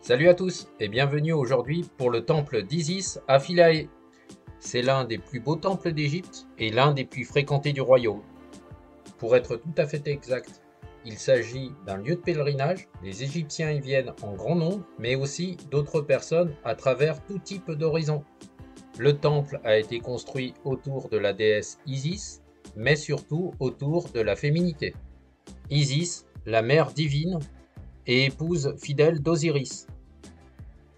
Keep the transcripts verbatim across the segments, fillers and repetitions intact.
Salut à tous et bienvenue aujourd'hui pour le temple d'Isis à Philae. C'est l'un des plus beaux temples d'Égypte et l'un des plus fréquentés du royaume. Pour être tout à fait exact, il s'agit d'un lieu de pèlerinage. Les Égyptiens y viennent en grand nombre, mais aussi d'autres personnes à travers tout type d'horizon. Le temple a été construit autour de la déesse Isis, mais surtout autour de la féminité. Isis, la mère divine, et épouse fidèle d'Osiris.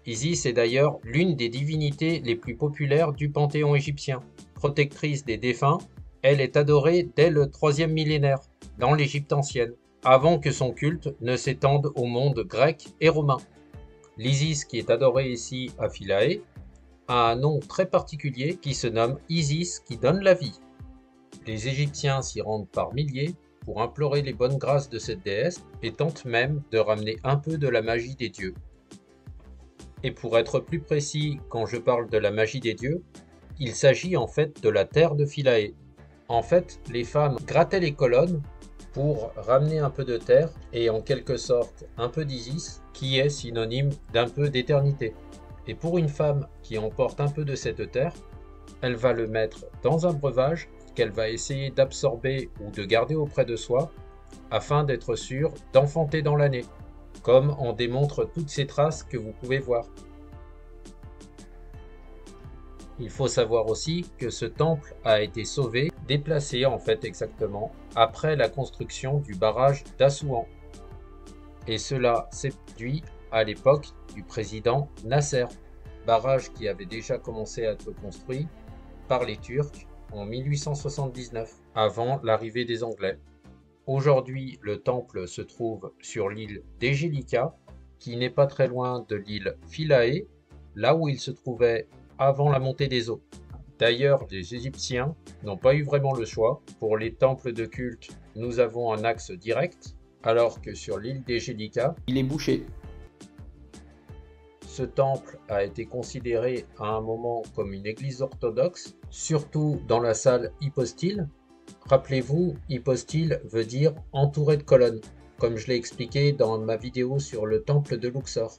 Isis est d'ailleurs l'une des divinités les plus populaires du panthéon égyptien. Protectrice des défunts, elle est adorée dès le troisième millénaire, dans l'Égypte ancienne, avant que son culte ne s'étende au monde grec et romain. L'Isis qui est adorée ici à Philae a un nom très particulier qui se nomme Isis qui donne la vie. Les Égyptiens s'y rendent par milliers pour implorer les bonnes grâces de cette déesse et tentent même de ramener un peu de la magie des dieux. Et pour être plus précis, quand je parle de la magie des dieux, il s'agit en fait de la terre de Philae. En fait, les femmes grattaient les colonnes pour ramener un peu de terre et en quelque sorte un peu d'Isis, qui est synonyme d'un peu d'éternité. Et pour une femme qui emporte un peu de cette terre, elle va le mettre dans un breuvage qu'elle va essayer d'absorber ou de garder auprès de soi afin d'être sûre d'enfanter dans l'année, comme en démontrent toutes ces traces que vous pouvez voir. Il faut savoir aussi que ce temple a été sauvé, déplacé en fait exactement, après la construction du barrage d'Assouan. Et cela s'est produit à l'époque du président Nasser, barrage qui avait déjà commencé à être construit par les Turcs en mille huit cent soixante-dix-neuf, avant l'arrivée des Anglais. Aujourd'hui, le temple se trouve sur l'île d'Egelica, qui n'est pas très loin de l'île Philae, là où il se trouvait avant la montée des eaux. D'ailleurs, les Égyptiens n'ont pas eu vraiment le choix. Pour les temples de culte, nous avons un axe direct, alors que sur l'île d'Egelica, il est bouché. Ce temple a été considéré à un moment comme une église orthodoxe, surtout dans la salle hypostyle. Rappelez-vous, hypostyle veut dire entouré de colonnes, comme je l'ai expliqué dans ma vidéo sur le temple de Louxor.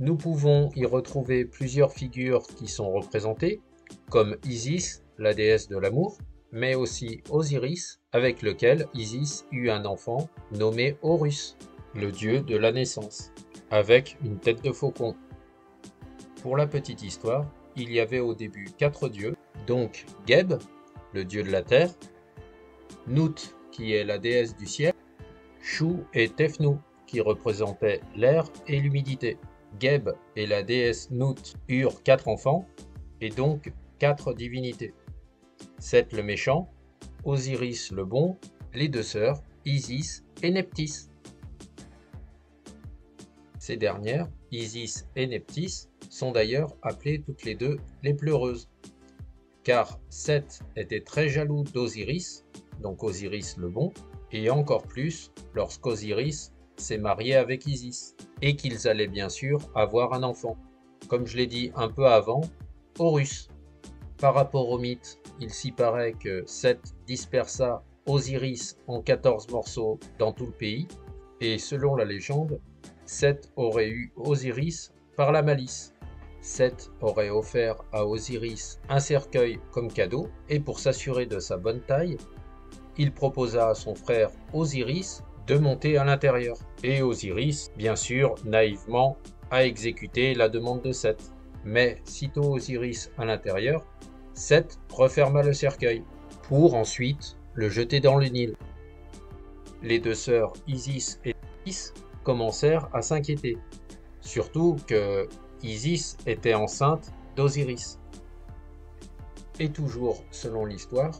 Nous pouvons y retrouver plusieurs figures qui sont représentées, comme Isis, la déesse de l'amour, mais aussi Osiris, avec lequel Isis eut un enfant nommé Horus, le dieu de la naissance, avec une tête de faucon. Pour la petite histoire, il y avait au début quatre dieux, donc Geb, le dieu de la terre, Nut, qui est la déesse du ciel, Shu et Tefnout, qui représentaient l'air et l'humidité. Geb et la déesse Nut eurent quatre enfants, et donc quatre divinités. Seth le méchant, Osiris le bon, les deux sœurs, Isis et Nephthys. Ces dernières, Isis et Nephthys, sont d'ailleurs appelées toutes les deux les pleureuses, car Seth était très jaloux d'Osiris, donc Osiris le bon, et encore plus lorsqu'Osiris s'est marié avec Isis, et qu'ils allaient bien sûr avoir un enfant, comme je l'ai dit un peu avant, Horus. Par rapport au mythe, il s'y paraît que Seth dispersa Osiris en quatorze morceaux dans tout le pays, et selon la légende, Seth aurait eu Osiris par la malice. Seth aurait offert à Osiris un cercueil comme cadeau, et pour s'assurer de sa bonne taille, il proposa à son frère Osiris de monter à l'intérieur. Et Osiris, bien sûr, naïvement, a exécuté la demande de Seth. Mais sitôt Osiris à l'intérieur, Seth referma le cercueil, pour ensuite le jeter dans le Nil. Les deux sœurs Isis et Nephthys commencèrent à s'inquiéter, surtout que Isis était enceinte d'Osiris. Et toujours selon l'histoire,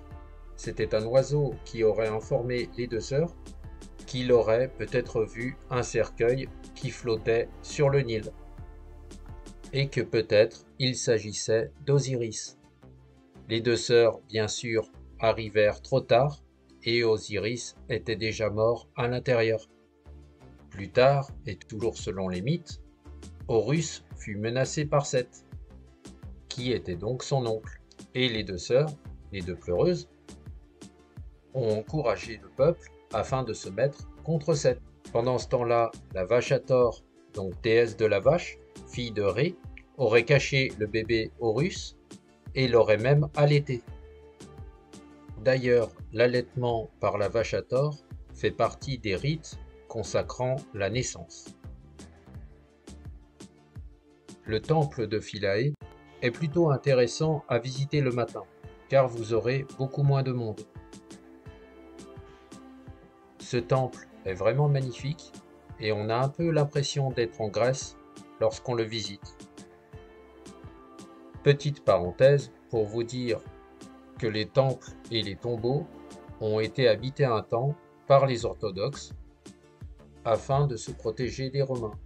c'était un oiseau qui aurait informé les deux sœurs qu'il aurait peut-être vu un cercueil qui flottait sur le Nil et que peut-être il s'agissait d'Osiris. Les deux sœurs, bien sûr, arrivèrent trop tard et Osiris était déjà mort à l'intérieur. Plus tard, et toujours selon les mythes, Horus fut menacé par Seth, qui était donc son oncle, et les deux sœurs, les deux pleureuses, ont encouragé le peuple afin de se mettre contre Seth. Pendant ce temps-là, la vache Hathor, donc déesse de la vache, fille de Ré, aurait caché le bébé Horus et l'aurait même allaité. D'ailleurs, l'allaitement par la vache Hathor fait partie des rites consacrant la naissance. Le temple de Philae est plutôt intéressant à visiter le matin, car vous aurez beaucoup moins de monde. Ce temple est vraiment magnifique et on a un peu l'impression d'être en Grèce lorsqu'on le visite. Petite parenthèse pour vous dire que les temples et les tombeaux ont été habités un temps par les orthodoxes afin de se protéger des Romains.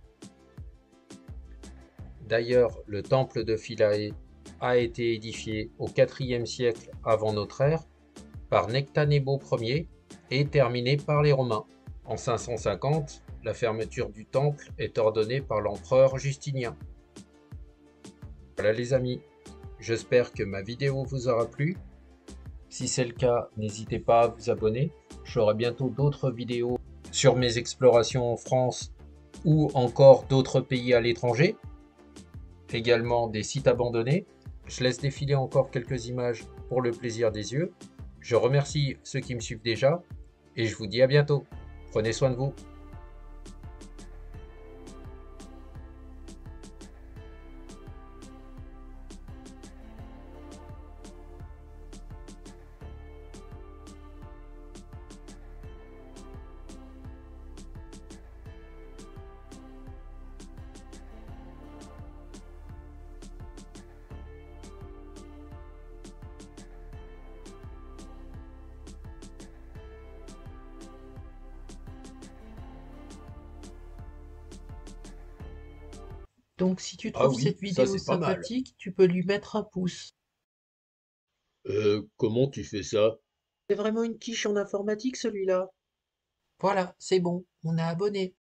D'ailleurs, le temple de Philae a été édifié au quatrième siècle avant notre ère par Nectanebo Ier et terminé par les Romains. En cinq cent cinquante, la fermeture du temple est ordonnée par l'empereur Justinien. Voilà les amis, j'espère que ma vidéo vous aura plu. Si c'est le cas, n'hésitez pas à vous abonner. Je ferai bientôt d'autres vidéos sur mes explorations en France ou encore d'autres pays à l'étranger. Également des sites abandonnés. Je laisse défiler encore quelques images pour le plaisir des yeux. Je remercie ceux qui me suivent déjà et je vous dis à bientôt. Prenez soin de vous. Donc si tu trouves ah oui, cette vidéo ça, sympathique, tu peux lui mettre un pouce. Euh, comment tu fais ça? C'est vraiment une quiche en informatique celui-là. Voilà, c'est bon, on a abonné.